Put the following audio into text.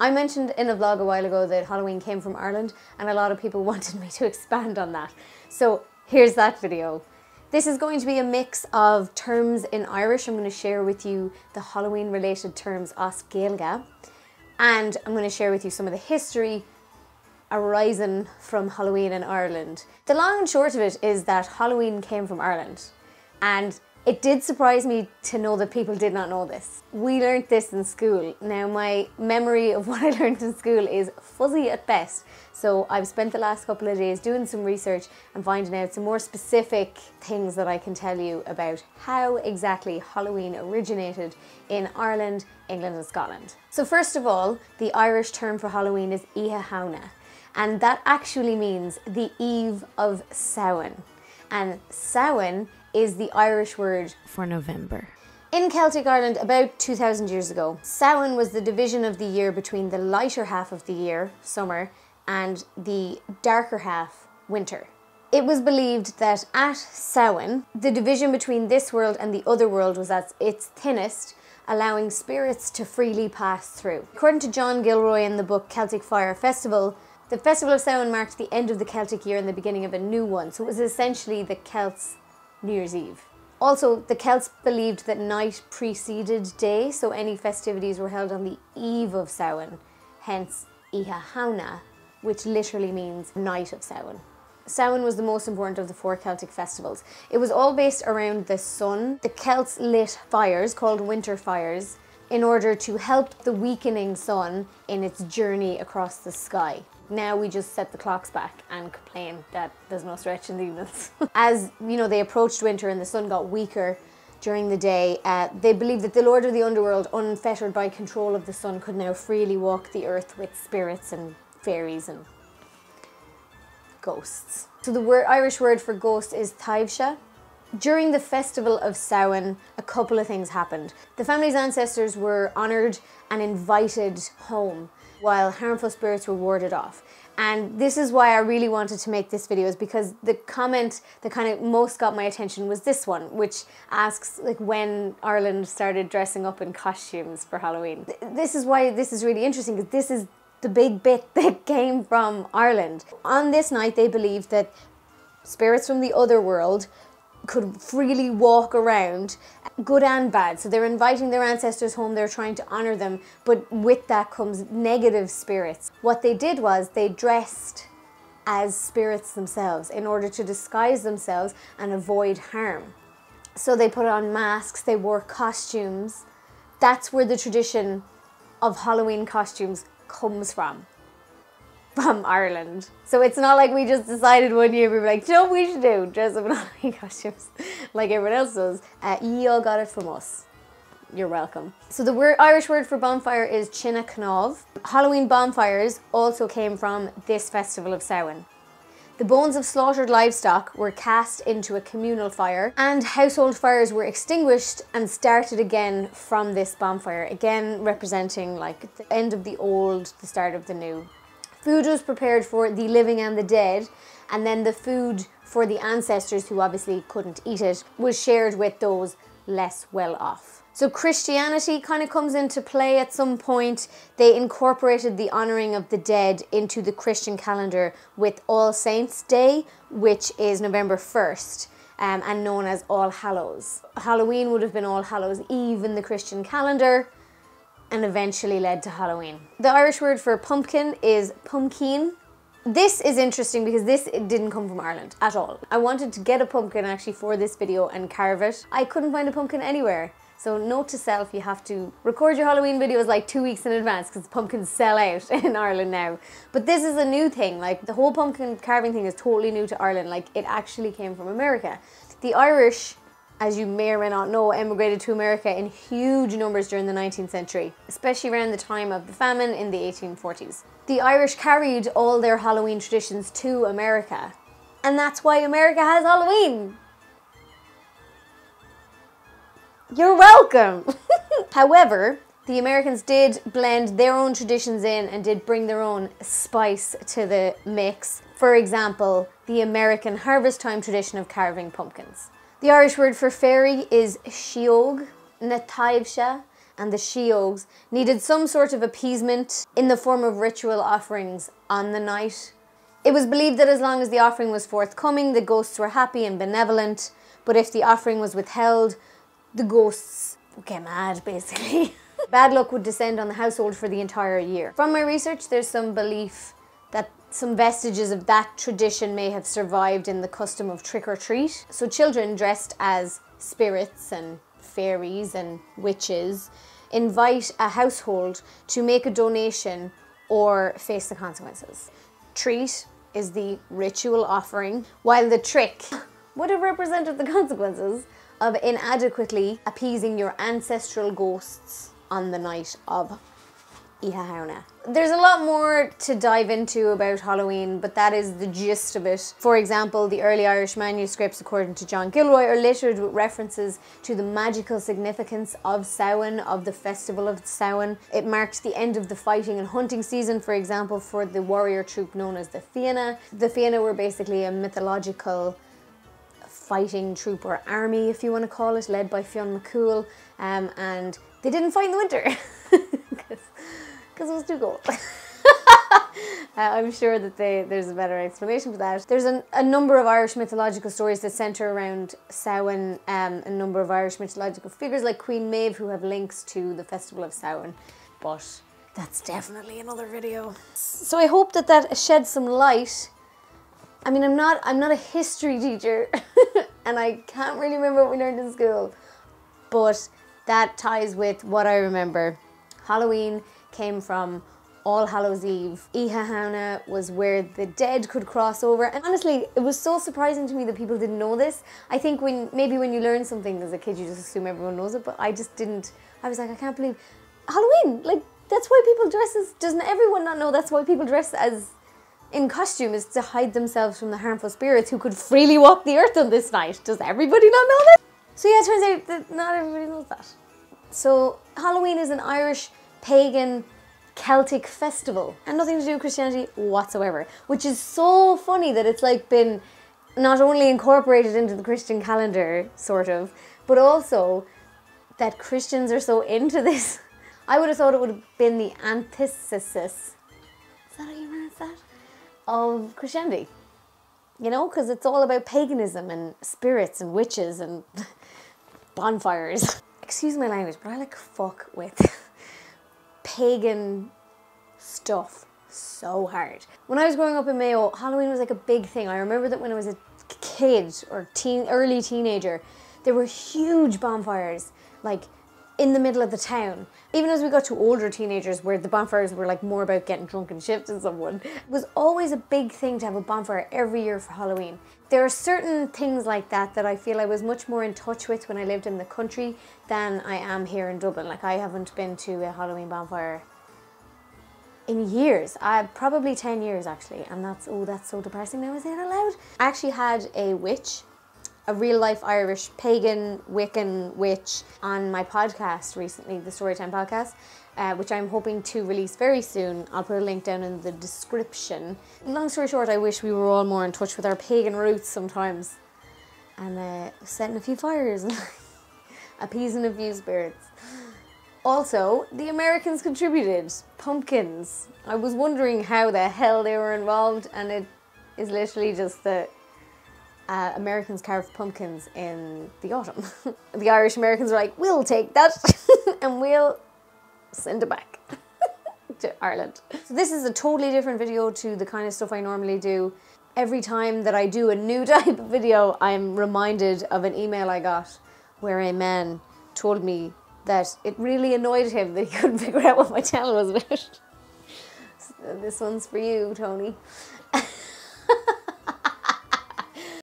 I mentioned in a vlog a while ago that Halloween came from Ireland, and a lot of people wanted me to expand on that. So here's that video. This is going to be a mix of terms in Irish. I'm going to share with you the Halloween related terms os Gaeilge, and I'm going to share with you some of the history arising from Halloween in Ireland. The long and short of it is that Halloween came from Ireland, and it did surprise me to know that people did not know this. We learnt this in school. Now, my memory of what I learnt in school is fuzzy at best, so I've spent the last couple of days doing some research and finding out some more specific things that I can tell you about how exactly Halloween originated in Ireland, England and Scotland. So first of all, the Irish term for Halloween is Oíche Shamhna, and that actually means the eve of Samhain, and Samhain is the Irish word for November. In Celtic Ireland, about 2,000 years ago, Samhain was the division of the year between the lighter half of the year, summer, and the darker half, winter. It was believed that at Samhain, the division between this world and the other world was at its thinnest, allowing spirits to freely pass through. According to John Gilroy in the book Celtic Fire Festival, the Festival of Samhain marked the end of the Celtic year and the beginning of a new one, so it was essentially the Celts' New Year's Eve. Also, the Celts believed that night preceded day, so any festivities were held on the eve of Samhain, hence Oíche Shamhna, which literally means night of Samhain. Samhain was the most important of the four Celtic festivals. It was all based around the sun. The Celts lit fires, called winter fires, in order to help the weakening sun in its journey across the sky. Now we just set the clocks back and complain that there's no stretch in the evenings. As you know, they approached winter and the sun got weaker during the day. They believed that the Lord of the Underworld, unfettered by control of the sun, could now freely walk the earth with spirits and fairies and ghosts. So the Irish word for ghost is taibhsa. During the festival of Samhain, a couple of things happened. The family's ancestors were honoured and invited home, while harmful spirits were warded off. And this is why I really wanted to make this video, is because the comment that kind of most got my attention was this one, which asks like when Ireland started dressing up in costumes for Halloween. This is why this is really interesting, because this is the big bit that came from Ireland. On this night, they believed that spirits from the other world could freely walk around, good and bad. So they're inviting their ancestors home, they're trying to honour them, but with that comes negative spirits. What they did was they dressed as spirits themselves in order to disguise themselves and avoid harm. So they put on masks, they wore costumes. That's where the tradition of Halloween costumes comes from Ireland. So it's not like we just decided one year we were like, you know what we should do? Dress up in Halloween costumes like everyone else does. You all got it from us. You're welcome. So the Irish word for bonfire is Cionn Aoibh. Halloween bonfires also came from this festival of Samhain. The bones of slaughtered livestock were cast into a communal fire, and household fires were extinguished and started again from this bonfire, again representing like the end of the old, the start of the new. Food was prepared for the living and the dead, and then the food for the ancestors who obviously couldn't eat it was shared with those less well off. So Christianity kind of comes into play at some point. They incorporated the honouring of the dead into the Christian calendar with All Saints' Day, which is November 1st. And known as All Hallows. Halloween would have been All Hallows' Eve in the Christian calendar, and eventually led to Halloween. The Irish word for pumpkin is pumpkeen. This is interesting because this didn't come from Ireland at all. I wanted to get a pumpkin actually for this video and carve it. I couldn't find a pumpkin anywhere. So note to self, you have to record your Halloween videos like 2 weeks in advance because pumpkins sell out in Ireland now. But this is a new thing. Like the whole pumpkin carving thing is totally new to Ireland. Like it actually came from America. The Irish, as you may or may not know, emigrated to America in huge numbers during the 19th century, especially around the time of the famine in the 1840s. The Irish carried all their Halloween traditions to America, and that's why America has Halloween. You're welcome. However, the Americans did blend their own traditions in and did bring their own spice to the mix. For example, the American harvest time tradition of carving pumpkins. The Irish word for fairy is siog, na taibhsa, and the siogs needed some sort of appeasement in the form of ritual offerings on the night. It was believed that as long as the offering was forthcoming, the ghosts were happy and benevolent, but if the offering was withheld, the ghosts get mad, basically. Bad luck would descend on the household for the entire year. From my research, there's some belief that some vestiges of that tradition may have survived in the custom of trick-or-treat. So children dressed as spirits and fairies and witches invite a household to make a donation or face the consequences. Treat is the ritual offering, while the trick would have represented the consequences of inadequately appeasing your ancestral ghosts on the night of Oíche Shamhna. There's a lot more to dive into about Halloween, but that is the gist of it. For example, the early Irish manuscripts, according to John Gilroy, are littered with references to the magical significance of Samhain, of the festival of Samhain. It marked the end of the fighting and hunting season, for example, for the warrior troop known as the Fianna. The Fianna were basically a mythological fighting troop or army, if you want to call it, led by Fionn McCool, and they didn't fight in the winter. Because it was too cold. I'm sure that there's a better explanation for that. There's a number of Irish mythological stories that centre around Samhain, a number of Irish mythological figures like Queen Maeve who have links to the festival of Samhain. But that's definitely another video. So I hope that that sheds some light. I mean, I'm not a history teacher and I can't really remember what we learned in school, but that ties with what I remember. Halloween came from All Hallows' Eve. Oíche Shamhna was where the dead could cross over, and honestly, it was so surprising to me that people didn't know this. I think maybe when you learn something as a kid, you just assume everyone knows it, but I just didn't. I was like, I can't believe Halloween. Like, that's why people dress as. Doesn't everyone not know that's why people dress as in costume, is to hide themselves from the harmful spirits who could freely walk the earth on this night? Does everybody not know that? So yeah, it turns out that not everybody knows that. So Halloween is an Irish pagan Celtic festival and nothing to do with Christianity whatsoever, which is so funny that it's like been not only incorporated into the Christian calendar sort of, but also that Christians are so into this. I would have thought it would have been the antithesis, is that how you pronounce that, of Christianity, you know, because it's all about paganism and spirits and witches and bonfires. Excuse my language, but I like fuck with pagan stuff so hard. When I was growing up in Mayo, Halloween was like a big thing. I remember that when I was a kid or early teenager, there were huge bonfires like in the middle of the town. Even as we got to older teenagers, where the bonfires were like more about getting drunk and shifting someone, it was always a big thing to have a bonfire every year for Halloween. There are certain things like that that I feel I was much more in touch with when I lived in the country than I am here in Dublin. Like, I haven't been to a Halloween bonfire in years, probably 10 years actually, and that's, oh, that's so depressing now I say it out loud. I actually had a witch, a real-life Irish pagan Wiccan witch, on my podcast recently, the Storytime Podcast, which I'm hoping to release very soon. I'll put a link down in the description. Long story short, I wish we were all more in touch with our pagan roots sometimes, and setting a few fires and appeasing a few spirits. Also, the Americans contributed pumpkins. I was wondering how the hell they were involved, and it is literally just the Americans carved pumpkins in the autumn. The Irish Americans were like, we'll take that and we'll send it back to Ireland. So this is a totally different video to the kind of stuff I normally do. Every time that I do a new type of video, I'm reminded of an email I got where a man told me that it really annoyed him that he couldn't figure out what my channel was about. So this one's for you, Tony.